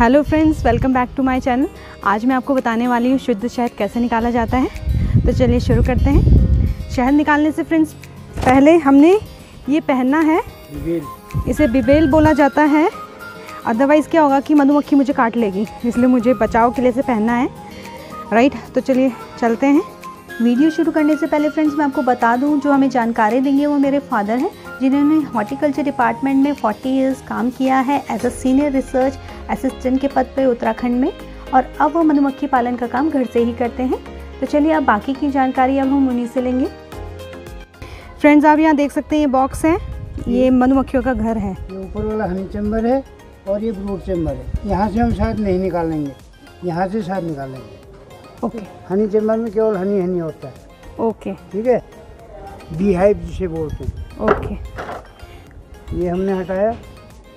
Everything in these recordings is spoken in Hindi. Hello friends, welcome back to my channel. आज मैं आपको बताने वाली हूँ शुद्ध शहद कैसे निकाला जाता है, तो चलिए शुरू करते हैं। शहद निकालने से फ्रेंड्स पहले हमने ये पहनना है बिबेल, इसे बिबेल बोला जाता है। अदरवाइज़ क्या होगा कि मधुमक्खी मुझे काट लेगी, इसलिए मुझे बचाव के लिए इसे पहनना है, राइट। तो चलिए चलते हैं। वीडियो शुरू करने से पहले फ्रेंड्स मैं आपको बता दूँ, जो हमें जानकारी देंगे वो मेरे फादर हैं, जिन्होंने हॉर्टिकल्चर डिपार्टमेंट में 40 इयर्स काम किया है as a senior research assistant के पद पर उत्तराखंड में, और अब वो मधुमक्खी पालन का काम घर से ही करते हैं। तो चलिए अब बाकी की जानकारी अब हम उन्हीं से लेंगे। फ्रेंड्स आप यहाँ देख सकते हैं ये बॉक्स है, ये मधुमक्खियों का घर है। ये ऊपर वाला हनी चैम्बर है और ये ब्रूड चैम्बर है। यहाँ से हम शहद नहीं निकालेंगे, यहाँ से शहद निकालेंगे। ओके, हनी चैम्बर में केवल हनी होता है। ओके, ठीक है, बी हाइव जिसे बोलते हैं। ओके, ये हमने हटाया,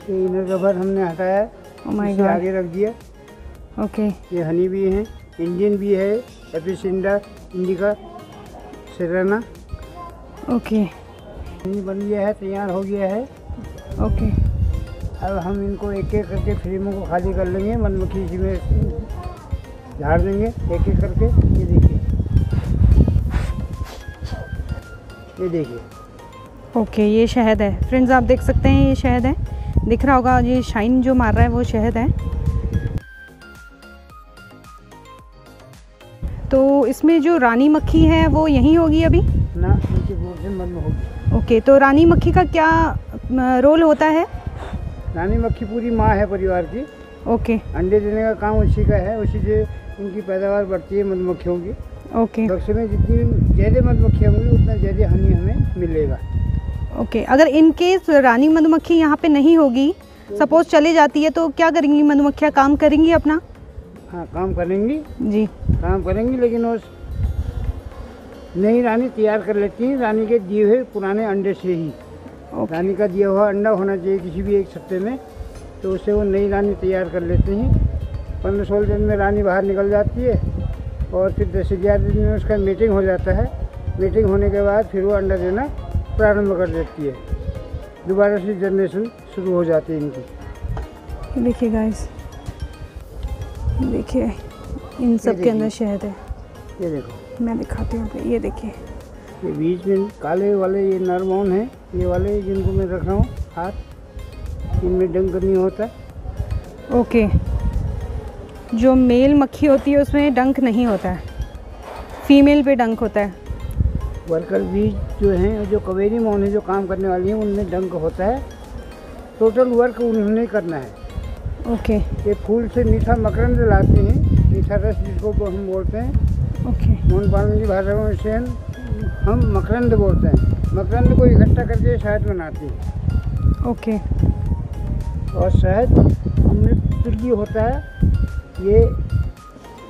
ये इनर कवर हमने हटाया, इसे आगे रख दिया। ओके, ये हनी भी है, इंडियन भी है, Apis indica cerana. Okay, honey बन गया है, तैयार हो गया है। ओके, अब हम इनको एक एक करके फ्रेमों को खाली कर लेंगे, मधुमक्खी जी में झाड़ देंगे एक एक करके। ये देखिए, ये देखिए। ओके, ये शहद है फ्रेंड्स, आप देख सकते हैं ये शहद है, दिख रहा होगा, ये शाइन जो मार रहा है वो शहद है। तो इसमें जो रानी मक्खी है वो यहीं होगी अभी ना, इनके भोजन मन में होगी। ओके, तो रानी मक्खी का क्या रोल होता है? रानी मक्खी पूरी माँ है परिवार की। ओके, अंडे देने का काम उसी का है, उसी से उनकी पैदावार बढ़ती है मधुमक्खियों की। ओके, बक्से में जितनी ज़्यादा मधुमक्खी होंगी उतना ज़्यादा हनी हमें मिलेगा। ओके, अगर इनकेस रानी मधुमक्खी यहाँ पे नहीं होगी, सपोज चली जाती है, तो क्या करेंगी मधुमक्खियाँ? काम करेंगी अपना। हाँ, काम करेंगी जी, काम करेंगी, लेकिन वो नई रानी तैयार कर लेती हैं। रानी के दिए हुए पुराने अंडे से ही, रानी का दिया हुआ अंडा होना चाहिए किसी भी एक सप्ते में, तो उसे वो नई रानी तैयार कर लेती हैं। 15-16 दिन में रानी बाहर निकल जाती है और फिर 10-11 दिन में उसका मीटिंग हो जाता है। मीटिंग होने के बाद फिर वो अंडा देना प्रारंभ कर देती है, दोबारा से जनरेशन शुरू हो जाती है इनकी। देखिए गाइस, देखिए इन सब के अंदर शहद है। ये देखो, मैं दिखाती हूँ, ये देखिए, ये बीच में काले वाले ये नरमोन हैं, ये वाले जिनको मैं रख रहा हूँ हाथ, इनमें डंक नहीं होता। ओके, जो मेल मक्खी होती है उसमें डंक नहीं होता है, फीमेल पे डंक होता है। वर्कर बीज जो हैं, जो कवेरी मौन है, जो काम करने वाली हैं, उनमें डंक होता है। टोटल वर्क उन्होंने करना है। ओके, ये फूल से मीठा मकरंद लाते हैं, मीठा रस जिसको हम बोलते हैं। ओके, मोहन पालन की भाषा में इसे हम मकरंद बोलते हैं। मकरंद को इकट्ठा करके शहद बनाते हैं। ओके, और शहद अमृत तुल्य होता है, ये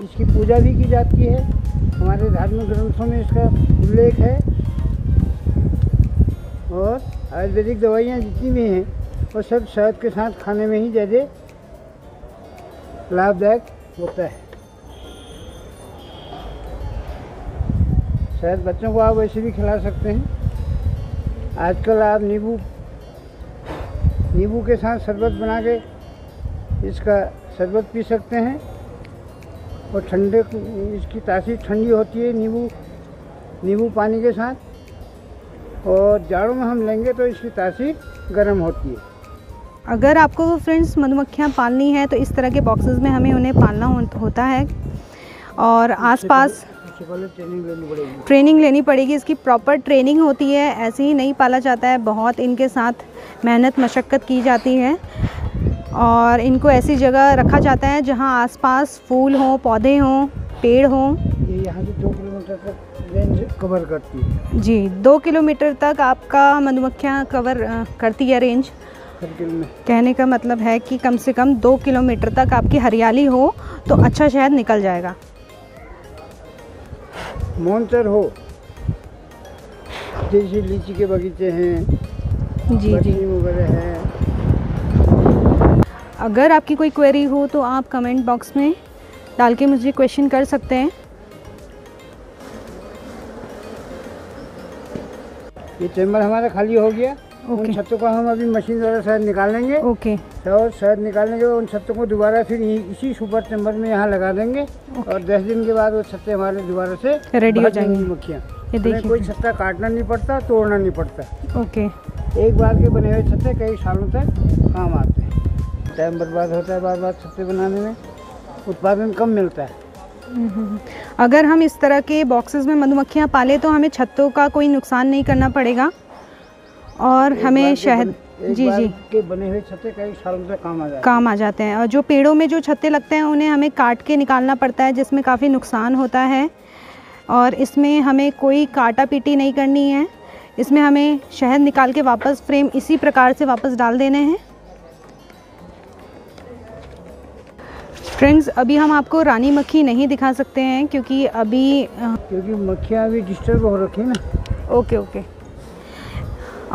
इसकी पूजा भी की जाती है, हमारे धार्मिक ग्रंथों में इसका उल्लेख है, और आयुर्वेदिक दवाइयाँ जितनी भी हैं वो सब शहद के साथ खाने में ही ज़्यादा लाभदायक होता है। शहद बच्चों को आप वैसे भी खिला सकते हैं। आजकल आप नींबू के साथ शरबत बना के इसका शरबत पी सकते हैं, और ठंडे इसकी तासीर ठंडी होती है नींबू पानी के साथ, और जाड़ों में हम लेंगे तो इसकी तासीर गर्म होती है। अगर आपको फ्रेंड्स मधुमक्खियाँ पालनी है तो इस तरह के बॉक्सेस में हमें उन्हें पालना होता है, और आसपास ट्रेनिंग लेनी पड़ेगी, इसकी प्रॉपर ट्रेनिंग होती है, ऐसे ही नहीं पाला जाता है, बहुत इनके साथ मेहनत मशक्क़त की जाती है, और इनको ऐसी जगह रखा जाता है जहां आसपास फूल हों, पौधे हों, पेड़ हों। ये यहाँ से 2 किलोमीटर तक रेंज कवर करती है जी, 2 किलोमीटर तक आपका मधुमक्खियाँ कवर करती है रेंज। कहने का मतलब है कि कम से कम 2 किलोमीटर तक आपकी हरियाली हो तो अच्छा शहद निकल जाएगा। मॉन्स्टर हो, जैसे लीची के बगीचे हैं जी जी वगैरह है। अगर आपकी कोई क्वेरी हो तो आप कमेंट बॉक्स में डाल के मुझे क्वेश्चन कर सकते हैं। ये चैम्बर हमारा खाली हो गया, उन छत्तों को हम अभी मशीन द्वारा शहद निकालेंगे। ओके। और शहद निकालने के बाद उन छत्तों को दोबारा फिर इसी सुपर चैम्बर में यहाँ लगा देंगे और 10 दिन के बाद वो छत्ते हमारे दोबारा से रेडी हो जाएंगी मक्खियाँ। कोई छत्ता काटना नहीं पड़ता, तोड़ना नहीं पड़ता। ओके। एक बार के बने हुए छत्ते कई सालों तक काम आते हैं। टाइम बर्बाद होता है बार बार छत्ते बनाने में, उत्पादन कम मिलता है। अगर हम इस तरह के बॉक्सेस में मधुमक्खियाँ पाले तो हमें छत्तों का कोई नुकसान नहीं करना पड़ेगा और हमें शहद के बने हुए छत्ते कई सालों तक काम आ जाते हैं। और जो पेड़ों में जो छत्ते लगते हैं उन्हें हमें काट के निकालना पड़ता है जिसमें काफ़ी नुकसान होता है और इसमें हमें कोई काटा पीटी नहीं करनी है। इसमें हमें शहद निकाल के वापस फ्रेम इसी प्रकार से वापस डाल देने हैं। फ्रेंड्स, अभी हम आपको रानी मक्खी नहीं दिखा सकते हैं क्योंकि मक्खियाँ अभी डिस्टर्ब हो रखी है ना। Okay okay.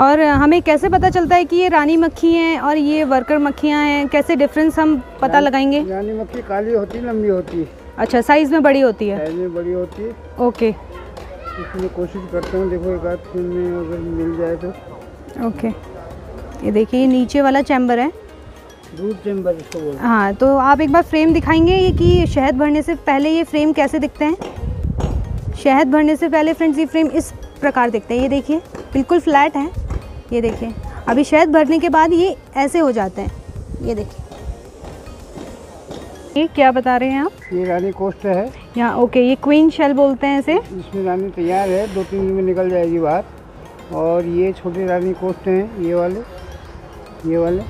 और हमें कैसे पता चलता है कि ये रानी मक्खी हैं और ये वर्कर मक्खियाँ हैं? कैसे डिफरेंस हम पता लगाएंगे? रानी मक्खी काली होती है, लंबी होती है। अच्छा, साइज में बड़ी होती है। साइज में बड़ी होती है। ओके। इसलिए कोशिश करते हैं, देखो एक आध दिन में अगर मिल जाए तो। ओके, ये देखिए नीचे वाला चैम्बर है, रूट चैम्बर इसको बोलते हैं। हाँ, तो आप एक बार फ्रेम दिखाएंगे ये कि शहद भरने से पहले ये फ्रेम कैसे दिखते हैं? शहद भरने से पहले फ्रेंड्स ये फ्रेम इस प्रकार दिखते हैं। ये देखिए बिल्कुल फ्लैट है। ये देखिए अभी शहद भरने के बाद ये ऐसे हो जाते हैं। ये देखिए, ये क्या बता रहे हैं आप? ये रानी कोस्ट है यहाँ। ओके, ये क्वीन शेल बोलते हैं इसे। इसमें रानी तैयार है, 2-3 दिन में निकल जाएगी बाहर। और ये छोटे रानी कोस्ट हैं, ये वाले, ये वाले।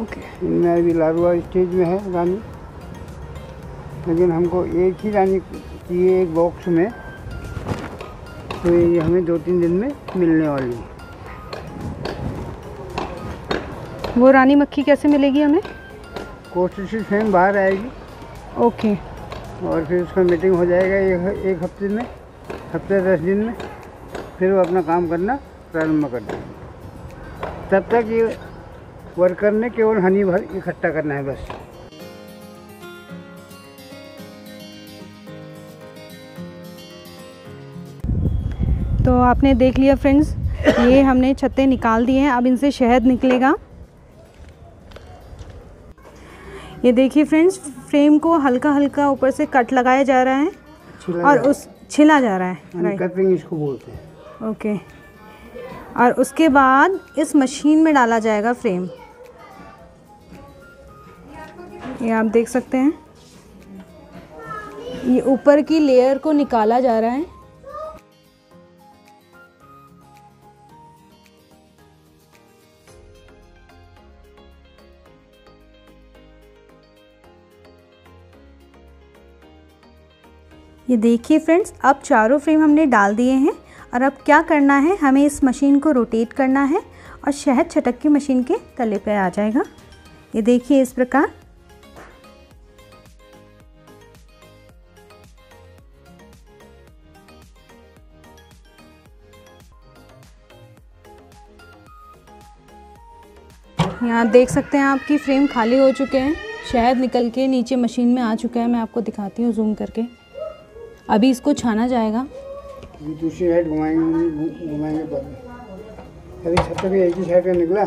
ओके। इनमें अभी लार्वा स्टेज में है रानी, लेकिन हमको एक ही रानी चाहिए एक बॉक्स में, तो ये हमें 2-3 दिन में मिलने वाली है। वो रानी मक्खी कैसे मिलेगी हमें? कोशिश फ्रेम बाहर आएगी। ओके। और फिर उसका मीटिंग हो जाएगा एक हफ्ते में, हफ्ते 10 दिन में फिर वो अपना काम करना प्रारंभ कर देंगे। तब तक ये वर्कर ने केवल हनी भर इकट्ठा करना है बस। तो आपने देख लिया फ्रेंड्स, ये हमने छत्ते निकाल दिए हैं, अब इनसे शहद निकलेगा। ये देखिए फ्रेंड्स, फ्रेम को हल्का हल्का ऊपर से कट लगाया जा रहा है और उस छिला जा रहा है, कटिंग इसको बोलते हैं। ओके। और उसके बाद इस मशीन में डाला जाएगा फ्रेम। ये आप देख सकते हैं, ये ऊपर की लेयर को निकाला जा रहा है। ये देखिए फ्रेंड्स, अब चारों फ्रेम हमने डाल दिए हैं और अब क्या करना है, हमें इस मशीन को रोटेट करना है और शहद छटक की मशीन के तले पे आ जाएगा। ये देखिए इस प्रकार। यहाँ देख सकते हैं आपकी फ्रेम खाली हो चुके हैं, शहद निकल के नीचे मशीन में आ चुका है। मैं आपको दिखाती हूँ जूम करके। अभी इसको छाना जाएगा। दूसरी साइड घुमाएंगे बाद में। छत्ता भी एक ही साइड का निकला।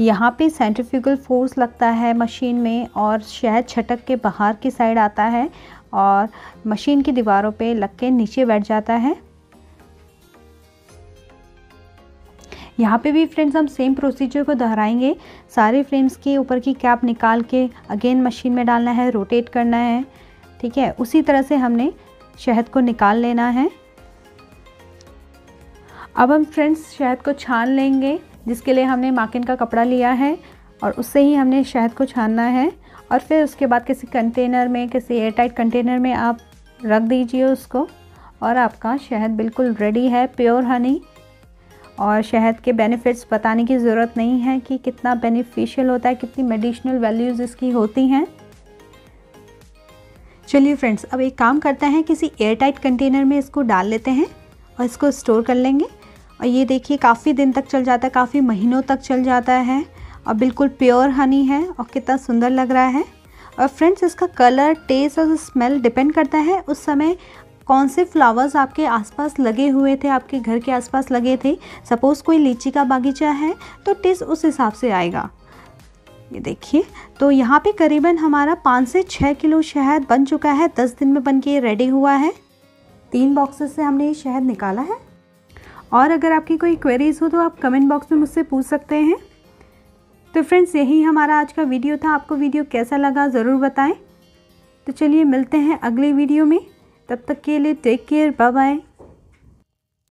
यहाँ पे सेंट्रीफ्यूगल फोर्स लगता है मशीन में और शहद छटक के बाहर की साइड आता है और मशीन की दीवारों पे लग के नीचे बैठ जाता है। यहाँ पे भी फ्रेंड्स हम सेम प्रोसीजर को दोहराएंगे। सारे फ्रेम्स के ऊपर की कैप निकाल के अगेन मशीन में डालना है, रोटेट करना है, ठीक है। उसी तरह से हमने शहद को निकाल लेना है। अब हम फ्रेंड्स शहद को छान लेंगे, जिसके लिए हमने माकिन का कपड़ा लिया है और उससे ही हमने शहद को छानना है। और फिर उसके बाद किसी कंटेनर में, किसी एयरटाइट कंटेनर में आप रख दीजिए उसको और आपका शहद बिल्कुल रेडी है, प्योर हनी। और शहद के बेनिफिट्स बताने की ज़रूरत नहीं है कि कितना बेनिफिशियल होता है, कितनी मेडिसिनल वैल्यूज़ इसकी होती हैं। चलिए फ्रेंड्स, अब एक काम करते हैं, किसी एयरटाइट कंटेनर में इसको डाल लेते हैं और इसको स्टोर कर लेंगे। और ये देखिए काफ़ी दिन तक चल जाता है, काफ़ी महीनों तक चल जाता है। और बिल्कुल प्योर हनी है और कितना सुंदर लग रहा है। और फ्रेंड्स इसका कलर, टेस्ट और स्मेल डिपेंड करता है उस समय कौन से फ्लावर्स आपके आसपास लगे हुए थे, आपके घर के आसपास लगे थे। सपोज़ कोई लीची का बागीचा है तो टेस्ट उस हिसाब से आएगा। ये देखिए, तो यहाँ पे करीबन हमारा 5 से 6 किलो शहद बन चुका है। 10 दिन में बन के रेडी हुआ है। 3 बॉक्सेस से हमने ये शहद निकाला है। और अगर आपकी कोई क्वेरीज़ हो तो आप कमेंट बॉक्स में मुझसे पूछ सकते हैं। तो फ्रेंड्स यही हमारा आज का वीडियो था। आपको वीडियो कैसा लगा ज़रूर बताएं। तो चलिए मिलते हैं अगले वीडियो में। तब तक के लिए टेक केयर, बाय बाय।